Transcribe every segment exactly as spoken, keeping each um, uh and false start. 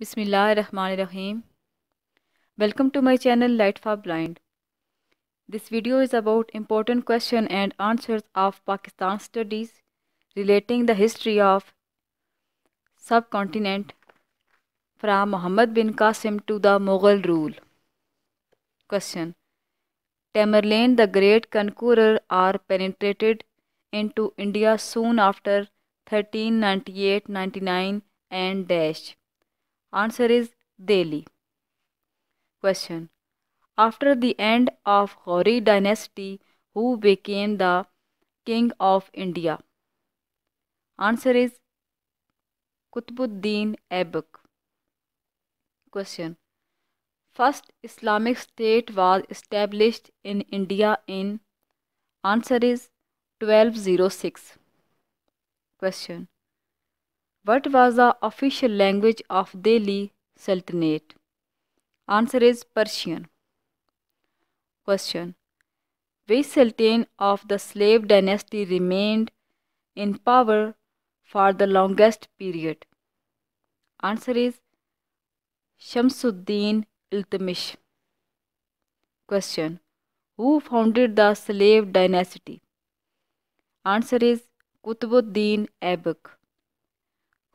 Bismillahirrahmanirrahim. Welcome to my channel Light for Blind. This video is about important question and answers of Pakistan studies relating the history of subcontinent from Muhammad bin Qasim to the Mughal rule. Question: Tamerlane the great conqueror or penetrated into India soon after thirteen ninety-eight ninety-nine and dash. Answer is Delhi. Question: After the end of Ghori dynasty, who became the king of India? Answer is Qutbuddin Aibak. Question: First Islamic state was established in India in? Answer is twelve oh six. Question: What was the official language of Delhi Sultanate? Answer is Persian. Question: Which sultan of the slave dynasty remained in power for the longest period? Answer is Shamsuddin Iltutmish. Question: Who founded the slave dynasty? Answer is Qutbuddin Aibak.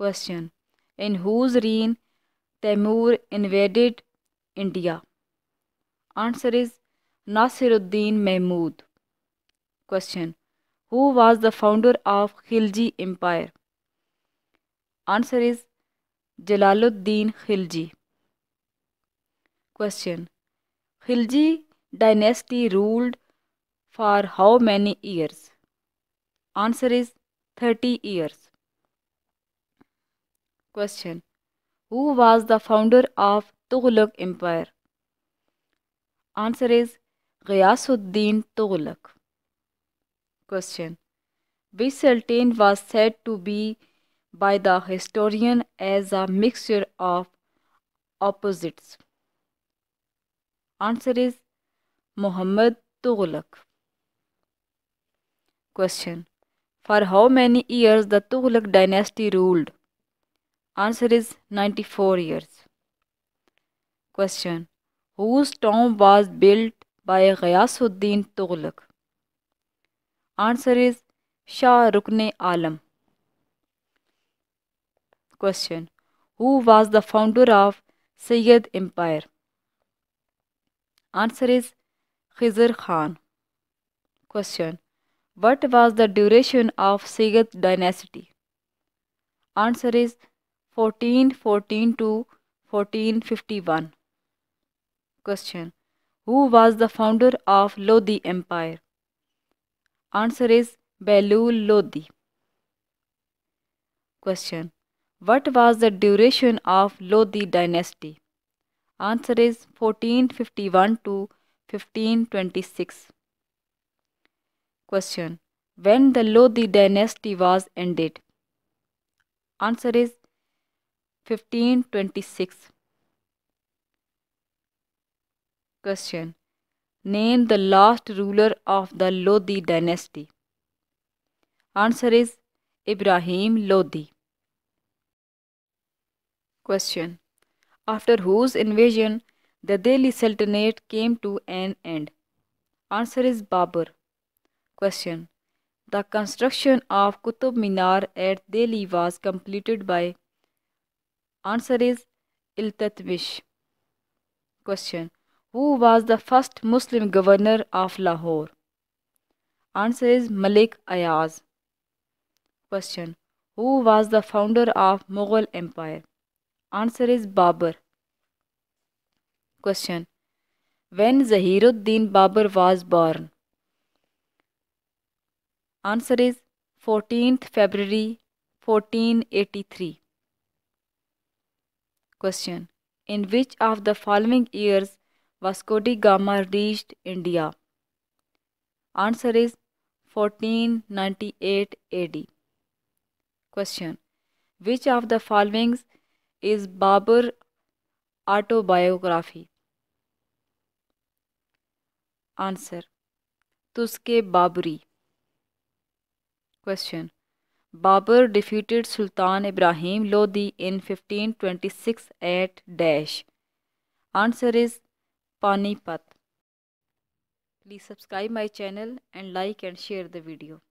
Question: In whose reign Timur invaded India? Answer is Nasiruddin Mahmud. Question: Who was the founder of Khilji Empire? Answer is Jalaluddin Khilji. Question: Khilji dynasty ruled for how many years? Answer is thirty years. Question: Who was the founder of Tughlaq Empire? Answer is Ghiyasuddin Tughlaq. Question: Which sultan was said to be by the historian as a mixture of opposites? Answer is Muhammad Tughlaq. Question: For how many years the Tughlaq dynasty ruled? Answer is ninety-four years. Question: Whose tomb was built by Ghiyasuddin Tughlaq? Answer is Shah Rukn-e-Alam. Question: Who was the founder of Sayyid Empire? Answer is Khizr Khan. Question: What was the duration of Sayyid dynasty? Answer is fourteen fourteen to fourteen fifty-one. Question: Who was the founder of Lodi Empire? Answer is Bahlul Lodi. Question: What was the duration of Lodi dynasty? Answer is fourteen fifty-one to fifteen twenty-six. Question: When the Lodi dynasty was ended? Answer is fifteen twenty-six. Question: Name the last ruler of the Lodi dynasty. Answer is Ibrahim Lodi. Question: After whose invasion the Delhi Sultanate came to an end? Answer is Babur. Question: The construction of Qutb Minar at Delhi was completed by? Answer is Iltutmish. Question: Who was the first Muslim governor of Lahore? Answer is Malik Ayaz. Question: Who was the founder of Mughal Empire? Answer is Babur. Question: When Zahiruddin Babur was born? Answer is fourteenth February fourteen eighty-three. Question: In which of the following years Vasco da Gama reached India? Answer is fourteen ninety-eight A D. Question: Which of the following is Babur autobiography? Answer: Tuzke Baburi. Question: Babur defeated Sultan Ibrahim Lodi in fifteen twenty-six at dash. Answer is Panipat. Please subscribe my channel and like and share the video.